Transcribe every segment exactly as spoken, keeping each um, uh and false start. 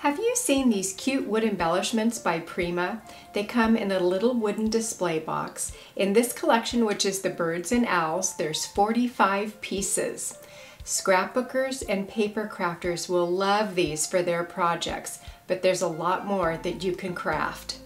Have you seen these cute wood embellishments by Prima? They come in a little wooden display box. In this collection, which is the birds and owls, there's forty-five pieces. Scrapbookers and paper crafters will love these for their projects, but there's a lot more that you can craft.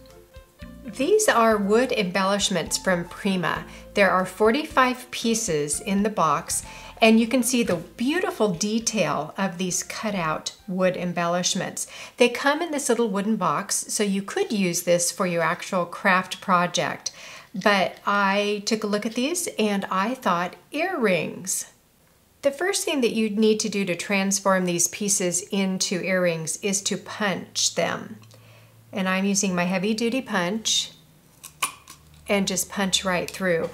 These are wood embellishments from Prima. There are forty-five pieces in the box, and you can see the beautiful detail of these cutout wood embellishments. They come in this little wooden box, so you could use this for your actual craft project. But I took a look at these and I thought earrings. The first thing that you'd need to do to transform these pieces into earrings is to punch them. And I'm using my heavy duty punch and just punch right through.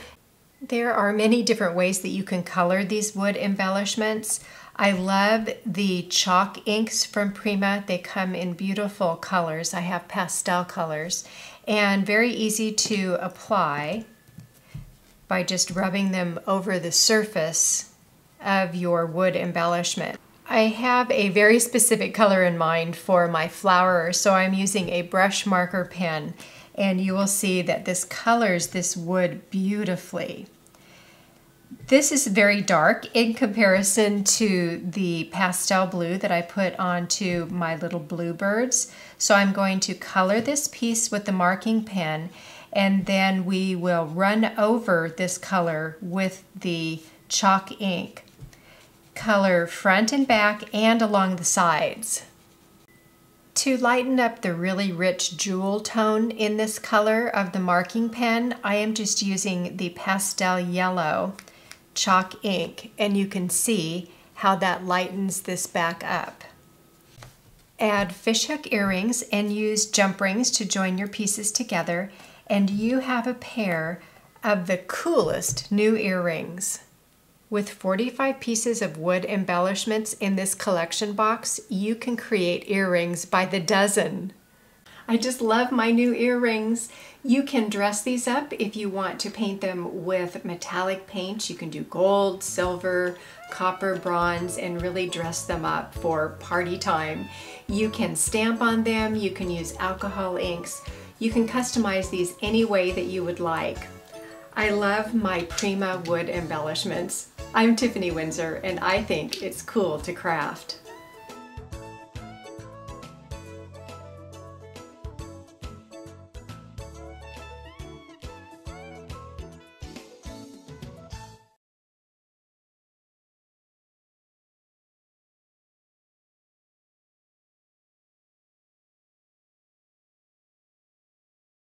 There are many different ways that you can color these wood embellishments. I love the chalk inks from Prima. They come in beautiful colors. I have pastel colors and very easy to apply by just rubbing them over the surface of your wood embellishment. I have a very specific color in mind for my flower, so I'm using a brush marker pen. And you will see that this colors this wood beautifully. This is very dark in comparison to the pastel blue that I put onto my little bluebirds. So I'm going to color this piece with the marking pen, and then we will run over this color with the chalk ink. Color front and back and along the sides. To lighten up the really rich jewel tone in this color of the marking pen, I am just using the pastel yellow chalk ink, and you can see how that lightens this back up. Add fishhook earrings and use jump rings to join your pieces together, and you have a pair of the coolest new earrings. With forty-five pieces of wood embellishments in this collection box, you can create earrings by the dozen. I just love my new earrings. You can dress these up if you want to paint them with metallic paints. You can do gold, silver, copper, bronze, and really dress them up for party time. You can stamp on them. You can use alcohol inks. You can customize these any way that you would like. I love my Prima wood embellishments. I'm Tiffany Windsor, and I think it's cool to craft.